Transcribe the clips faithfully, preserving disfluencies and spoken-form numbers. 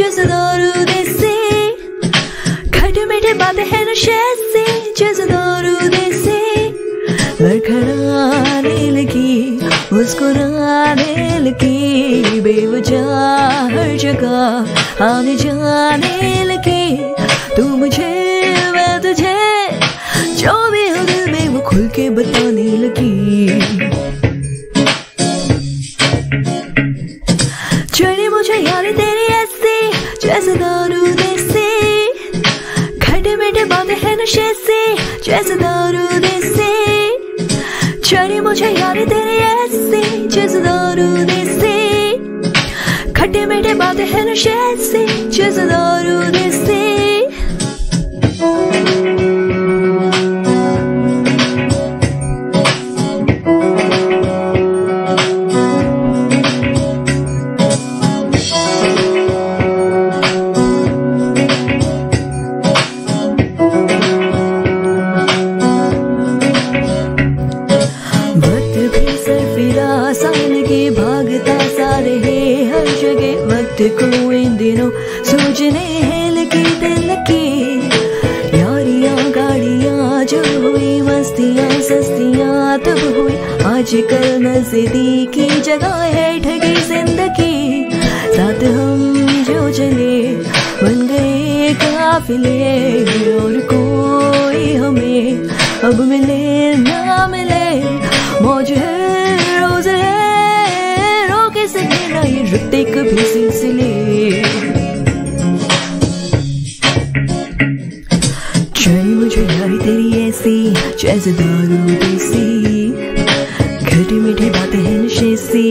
जैसे दारू देसी, खट्टे मीठे बातें हैं नशे से, जैसे दारू देसी। बरखराने लगी, मुस्कुराने लगी, बेवजह हर जगह आने जाने लगी। तू मुझे मैं तुझे, जो भी हो दिल में वो खुल के बताने लगी। जैसे दारू देसी, खट्टे मीठे बातें हैं नशे से, जैसे दारू देसी। चढ़ी मुझे यादें तेरी ऐसी, जैसे दारू देसी, खट्टे मीठे बातें हैं नशे से, जैसे दारू देसी। भागता सारे है हर जगह, वक्त को इन दिनों सूझने हैं लगी दिल की यारियां, गाड़ियां जब हुई मस्तियां सस्तियां तब हुई, आजकल नजदीकी जगह है ठगी जिंदगी। साथ हम जो चले बन गए काफिले, और कोई हमें अब मिले ना मिले। मौज है रुकते कभी सिलसिले, चढ़ी मुझे यारी तेरी ऐसी, जैसे दारू देसी, खट्टी मीठी बातें हैं नशे से,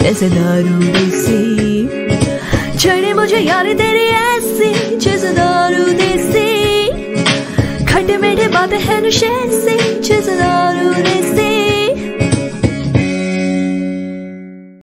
जैसे दारू देसी। चढ़ी मुझे यारी तेरी ऐसी, जैसे दारू देसी, खट्टी मीठी बातें हैं नशे से, जैसे दारू देसी।